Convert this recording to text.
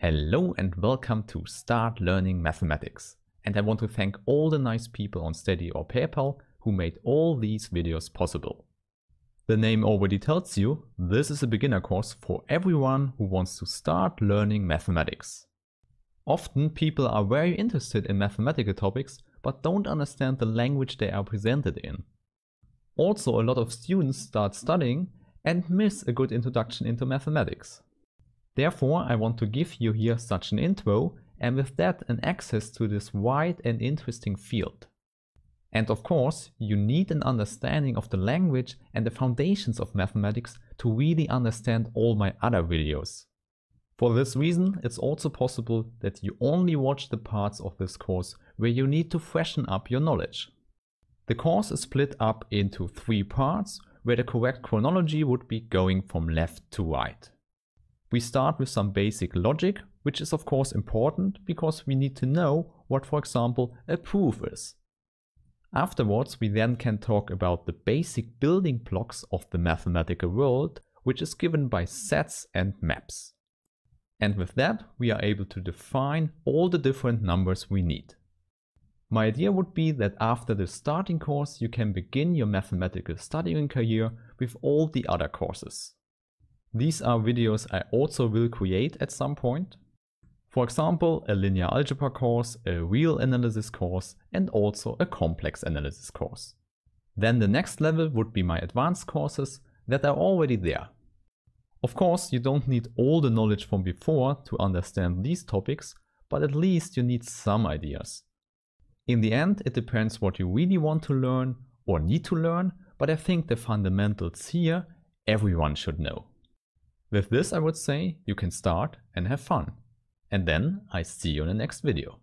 Hello and welcome to Start Learning Mathematics. And I want to thank all the nice people on Steady or PayPal who made all these videos possible. The name already tells you, this is a beginner course for everyone who wants to start learning mathematics. Often people are very interested in mathematical topics but don't understand the language they are presented in. Also, a lot of students start studying and miss a good introduction into mathematics. Therefore, I want to give you here such an intro and with that an access to this wide and interesting field. And of course, you need an understanding of the language and the foundations of mathematics to really understand all my other videos. For this reason, it's also possible that you only watch the parts of this course where you need to freshen up your knowledge. The course is split up into three parts where the correct chronology would be going from left to right. We start with some basic logic, which is of course important because we need to know what, for example, a proof is. Afterwards, we then can talk about the basic building blocks of the mathematical world, which is given by sets and maps. And with that, we are able to define all the different numbers we need. My idea would be that after the starting course, you can begin your mathematical studying career with all the other courses. These are videos I also will create at some point. For example, a linear algebra course, a real analysis course, and also a complex analysis course. Then the next level would be my advanced courses that are already there. Of course, you don't need all the knowledge from before to understand these topics, but at least you need some ideas. In the end, it depends what you really want to learn or need to learn, but I think the fundamentals here everyone should know. With this, I would say you can start and have fun. And then I see you in the next video.